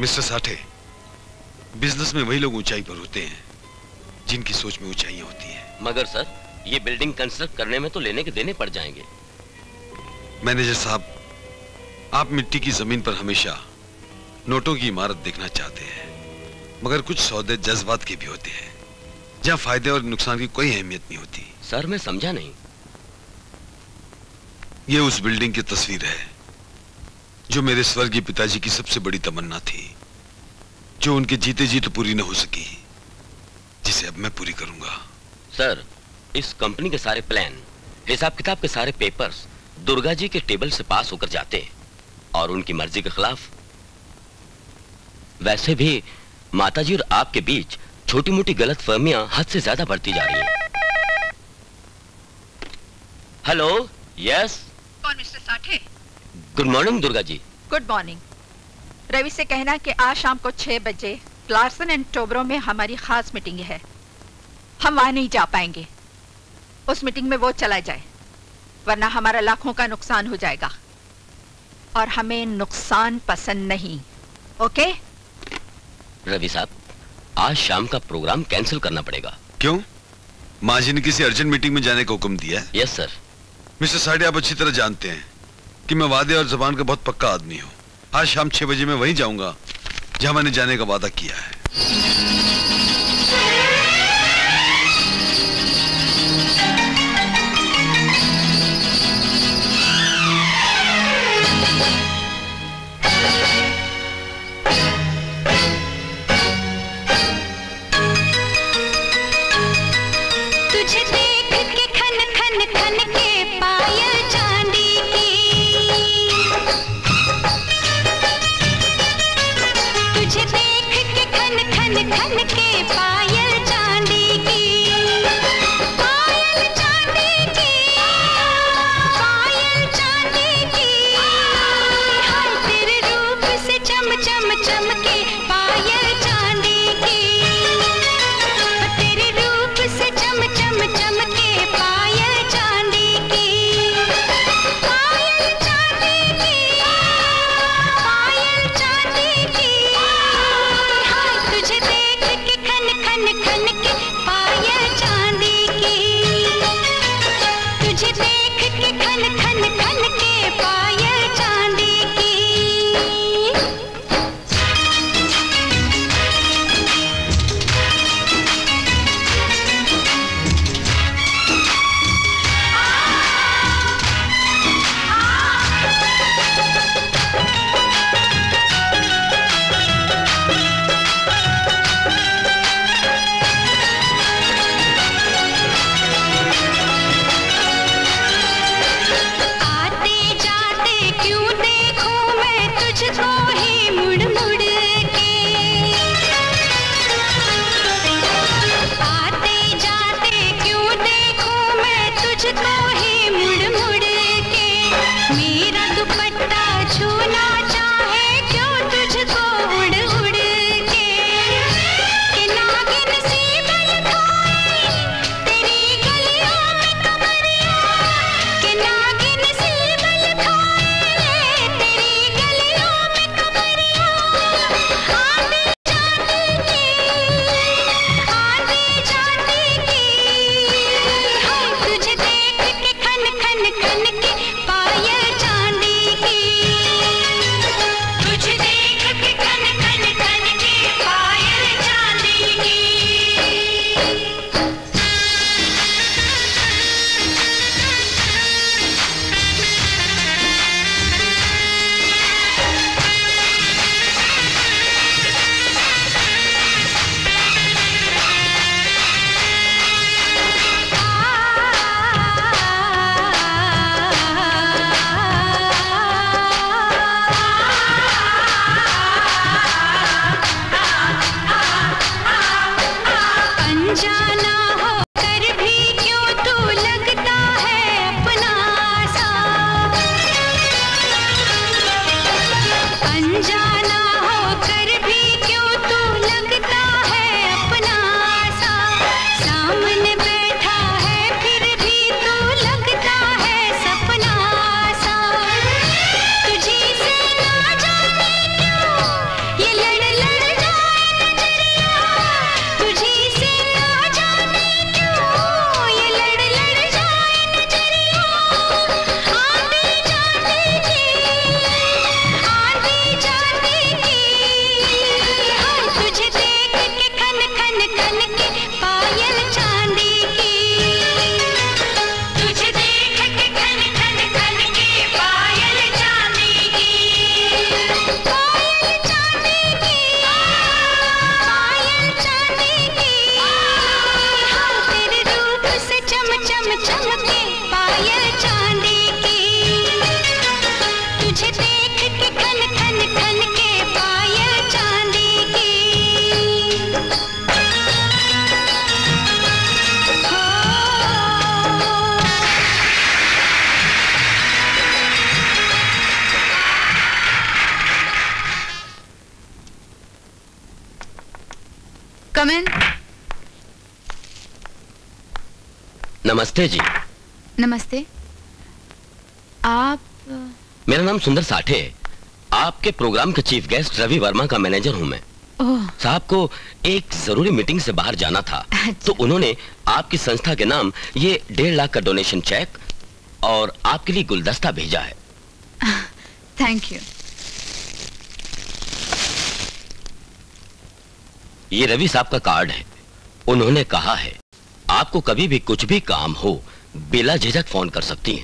Mister Sathe, business में वही लोग ऊंचाई पर होते हैं जिनकी सोच में ऊंचाइयां होती हैं। मगर सर, ये बिल्डिंग कंस्ट्रक्ट करने में तो लेने के देने पड़ जाएंगे। मैनेजर साहब, आप मिट्टी की जमीन पर हमेशा नोटों की इमारत देखना चाहते हैं, मगर कुछ सौदे जज्बात के भी होते हैं जहाँ फायदे और नुकसान की कोई अहमियत नहीं होती। सर, मैं समझा नहीं। ये उस बिल्डिंग की तस्वीर है जो मेरे स्वर्गीय पिताजी की सबसे बड़ी तमन्ना थी, जो उनके जीते जी तो पूरी न हो सकी, जिसे अब मैं पूरी करूंगा। सर, इस कंपनी के सारे प्लान, हिसाब किताब के सारे पेपर्स दुर्गा जी के टेबल से पास होकर जाते हैं, और उनकी मर्जी के खिलाफ। वैसे भी माताजी और आपके बीच छोटी मोटी गलतफहमियां हद से ज्यादा बढ़ती जा रही है। Hello, yes. कौन? Mister Sathe. Good morning Durga ji. Good morning. Ravi से कहना कि आज शाम को 6 बजे क्लार्सन एंड टोब्रो में हमारी खास मीटिंग है। हम वहां नहीं जा पाएंगे। उस मीटिंग में वो चला जाए, वरना हमारा लाखों का नुकसान हो जाएगा, और हमें नुकसान पसंद नहीं। ओके? रवि साहब, आज शाम का प्रोग्राम कैंसिल करना पड़ेगा। क्यों? माँ जी ने किसी अर्जेंट मीटिंग में जाने का हुक्म दिया है। Yes sir. मिस्टर साठे, आप अच्छी तरह जानते हैं कि मैं वादे और जबान का बहुत पक्का आदमी हूँ। आज शाम 6 बजे मैं वहीं जाऊंगा जहां मैंने जाने का वादा किया है। come in? नमस्ते जी। नमस्ते। आप? मेरा नाम सुंदर साठे है। आपके प्रोग्राम के चीफ गेस्ट रवि वर्मा का मैनेजर हूँ मैं। साहब को एक जरूरी मीटिंग से बाहर जाना था। अच्छा। तो उन्होंने आपकी संस्था के नाम ये 1.5 लाख का डोनेशन चेक और आपके लिए गुलदस्ता भेजा है। Thank you. ये रवि साहब का कार्ड है। उन्होंने कहा है आपको कभी भी कुछ भी काम हो बिला झिझक फोन कर सकती हैं।